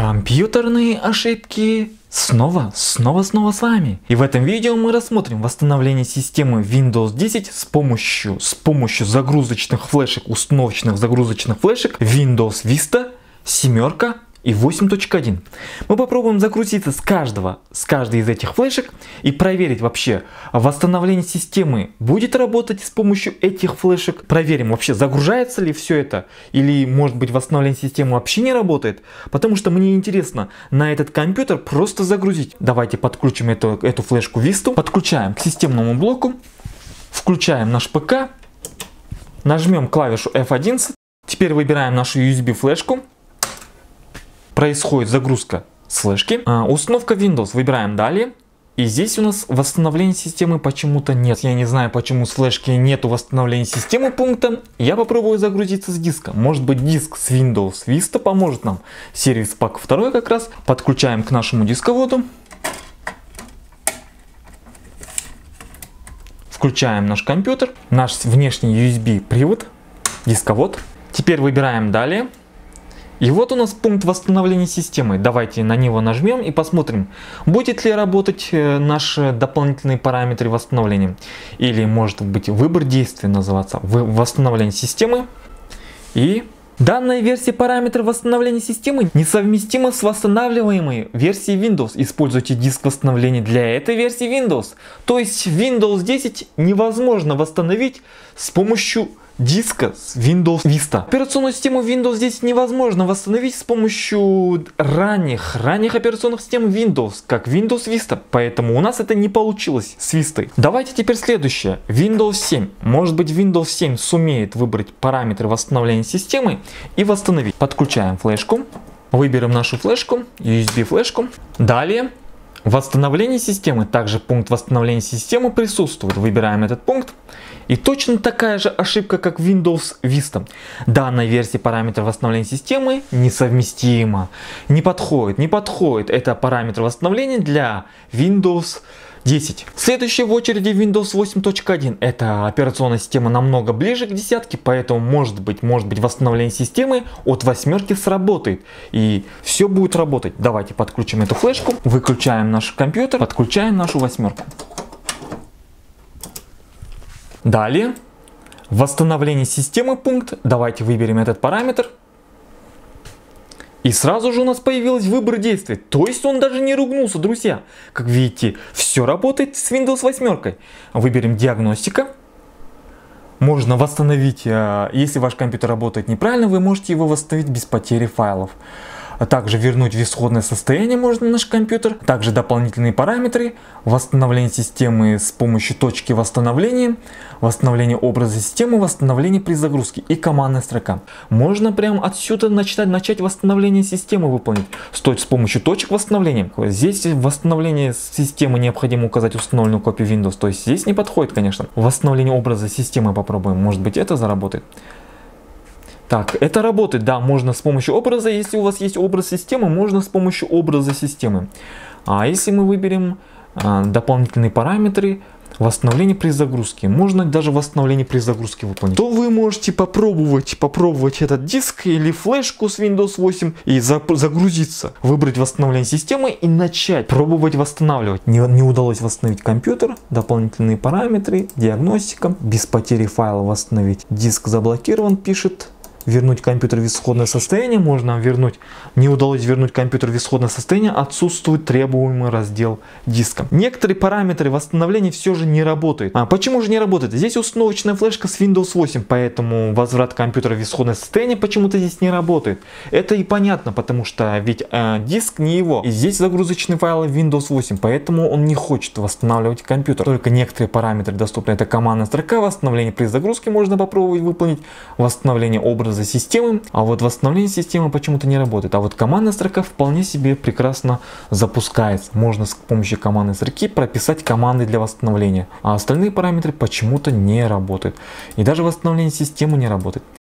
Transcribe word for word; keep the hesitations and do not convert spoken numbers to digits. Компьютерные ошибки снова, снова, снова с вами. И в этом видео мы рассмотрим восстановление системы Windows десять с помощью, с помощью загрузочных флешек, установочных загрузочных флешек Windows Vista, семь и восемь точка один. Мы попробуем загрузиться с каждого, с каждой из этих флешек и проверить вообще, восстановление системы будет работать с помощью этих флешек. Проверим вообще, загружается ли все это, или может быть восстановление системы вообще не работает, потому что мне интересно на этот компьютер просто загрузить. Давайте подключим эту, эту флешку Vista, подключаем к системному блоку, включаем наш ПК, нажмем клавишу эф одиннадцать, теперь выбираем нашу ю эс би флешку. Происходит загрузка с флешки. А, установка Windows. Выбираем далее. И здесь у нас восстановление системы почему-то нет. Я не знаю, почему с флешки нету восстановления системы пункта. Я попробую загрузиться с диска. Может быть, диск с Windows Vista поможет нам. Сервис пак два как раз. Подключаем к нашему дисководу. Включаем наш компьютер. Наш внешний ю эс би привод. Дисковод. Теперь выбираем далее. И вот у нас пункт восстановления системы. Давайте на него нажмем и посмотрим, будет ли работать наши дополнительные параметры восстановления. Или может быть выбор действий называться. Восстановление системы. И данная версия параметра восстановления системы несовместима с восстанавливаемой версией Windows. Используйте диск восстановления для этой версии Windows. То есть Windows десять невозможно восстановить с помощью диска с Windows Vista. Операционную систему Windows десять невозможно восстановить с помощью ранних, ранних операционных систем Windows, как Windows Vista, поэтому у нас это не получилось с Vista. Давайте теперь следующее, Windows семь. Может быть, Windows семь сумеет выбрать параметры восстановления системы и восстановить. Подключаем флешку, выберем нашу флешку, ю эс би флешку, далее. Восстановление системы, также пункт восстановления системы присутствует, выбираем этот пункт. И точно такая же ошибка, как Windows Vista. Данная версия параметра восстановления системы несовместима, не подходит, не подходит. Это параметр восстановления для Windows десять. Следующий в очереди Windows восемь точка один. Это операционная система намного ближе к десятке, поэтому может быть, может быть восстановление системы от восьмерки сработает и все будет работать. Давайте подключим эту флешку, выключаем наш компьютер, подключаем нашу восьмерку. Далее, восстановление системы пункт, давайте выберем этот параметр. И сразу же у нас появилось выбор действий, то есть он даже не ругнулся, друзья. Как видите, все работает с Windows восемь. Выберем диагностика. Можно восстановить, если ваш компьютер работает неправильно, вы можете его восстановить без потери файлов. Также вернуть в исходное состояние можно наш компьютер. Также дополнительные параметры. Восстановление системы с помощью точки восстановления. Восстановление образа системы. Восстановление при загрузке. И командная строка. Можно прямо отсюда начать, начать восстановление системы выполнить. С помощью точек восстановления. Здесь восстановление системы необходимо указать установленную копию Windows. То есть здесь не подходит, конечно. Восстановление образа системы попробуем. Может быть, это заработает. Так, это работает, да, можно с помощью образа, если у вас есть образ системы, можно с помощью образа системы. А если мы выберем а, дополнительные параметры, восстановление при загрузке, можно даже восстановление при загрузке выполнить. То вы можете попробовать, попробовать этот диск или флешку с Windows восемь и загрузиться, выбрать восстановление системы и начать пробовать восстанавливать. Не, не удалось восстановить компьютер, дополнительные параметры, диагностика, без потери файла восстановить. Диск заблокирован, пишет. Вернуть компьютер в исходное состояние, можно вернуть, не удалось вернуть компьютер в исходное состояние, отсутствует требуемый раздел диска. Некоторые параметры восстановления все же не работают. А почему же не работает? Здесь установочная флешка с Windows восемь, поэтому возврат компьютера в исходное состояние почему-то здесь не работает. Это и понятно, потому что ведь э, диск не его. И здесь загрузочные файлы Windows восемь, поэтому он не хочет восстанавливать компьютер. Только некоторые параметры доступны. Это командная строка, восстановление при загрузке можно попробовать выполнить, восстановление образа системы, а вот восстановление системы почему-то не работает. А вот командная строка вполне себе прекрасно запускается. Можно с помощью командной строки прописать команды для восстановления. А остальные параметры почему-то не работают. И даже восстановление системы не работает.